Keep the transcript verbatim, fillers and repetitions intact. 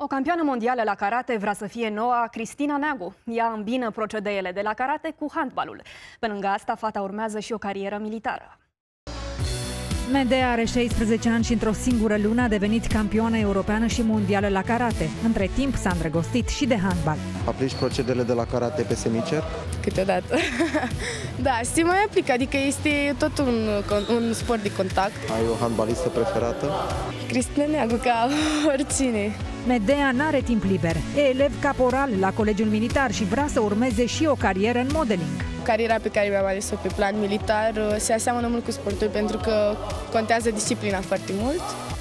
O campioană mondială la karate vrea să fie noua Cristina Negu. Ea îmbină procedeele de la karate cu handbalul. Pe lângă asta, fata urmează și o carieră militară. MEDEA are șaisprezece ani și într-o singură lună a devenit campioană europeană și mondială la karate. Între timp s-a îndrăgostit și de handbal. Aplici procedele de la karate pe semicer? Câteodată. Da, se mai aplică, adică este tot un, un sport de contact. Ai o handbalistă preferată? Cristina Negu, ca oricine. MEDEA n-are timp liber. E elev caporal la colegiul militar și vrea să urmeze și o carieră în modeling. Cariera pe care mi-am ales-o pe plan militar se aseamănă mult cu sportul pentru că contează disciplina foarte mult.